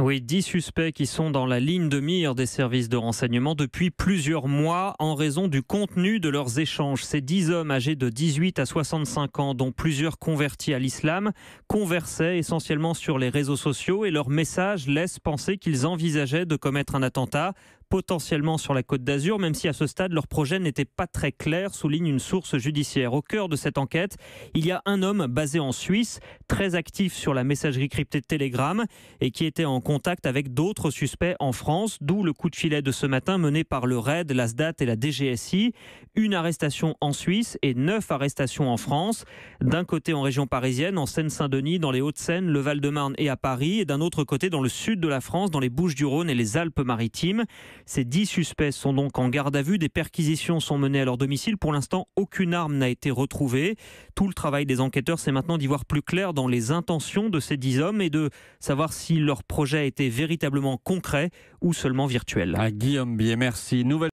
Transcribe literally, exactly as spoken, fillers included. Oui, dix suspects qui sont dans la ligne de mire des services de renseignement depuis plusieurs mois en raison du contenu de leurs échanges. Ces dix hommes âgés de dix-huit à soixante-cinq ans, dont plusieurs convertis à l'islam, conversaient essentiellement sur les réseaux sociaux et leurs messages laissent penser qu'ils envisageaient de commettre un attentat, potentiellement sur la Côte d'Azur, même si à ce stade leur projet n'était pas très clair, souligne une source judiciaire. Au cœur de cette enquête, il y a un homme basé en Suisse, très actif sur la messagerie cryptée Telegram et qui était en contact avec d'autres suspects en France, d'où le coup de filet de ce matin mené par le RAID, la S D A T et la D G S I. Une arrestation en Suisse et neuf arrestations en France. D'un côté en région parisienne, en Seine-Saint-Denis, dans les Hauts-de-Seine, le Val-de-Marne et à Paris, et d'un autre côté dans le sud de la France, dans les Bouches-du-Rhône et les Alpes-Maritimes. Ces dix suspects sont donc en garde à vue. Des perquisitions sont menées à leur domicile. Pour l'instant, aucune arme n'a été retrouvée. Tout le travail des enquêteurs, c'est maintenant d'y voir plus clair dans les intentions de ces dix hommes et de savoir si leur projet était véritablement concret ou seulement virtuel. À Guillaume Bié, merci. Nouvelle